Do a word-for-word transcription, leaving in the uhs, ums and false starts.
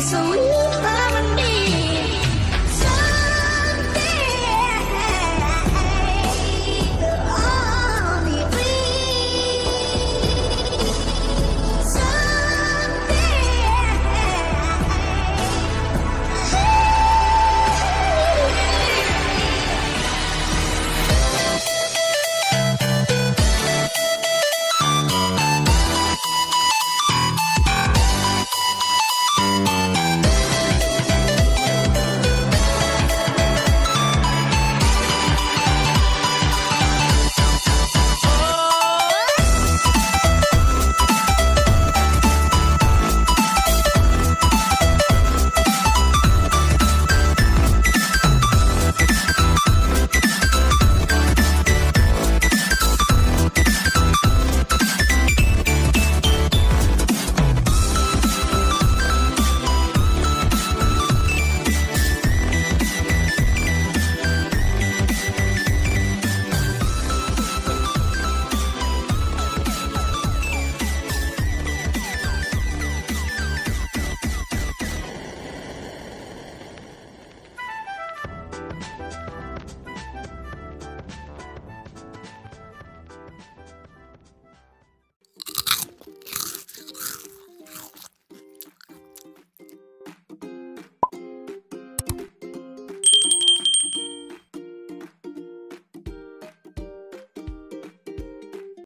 so easy.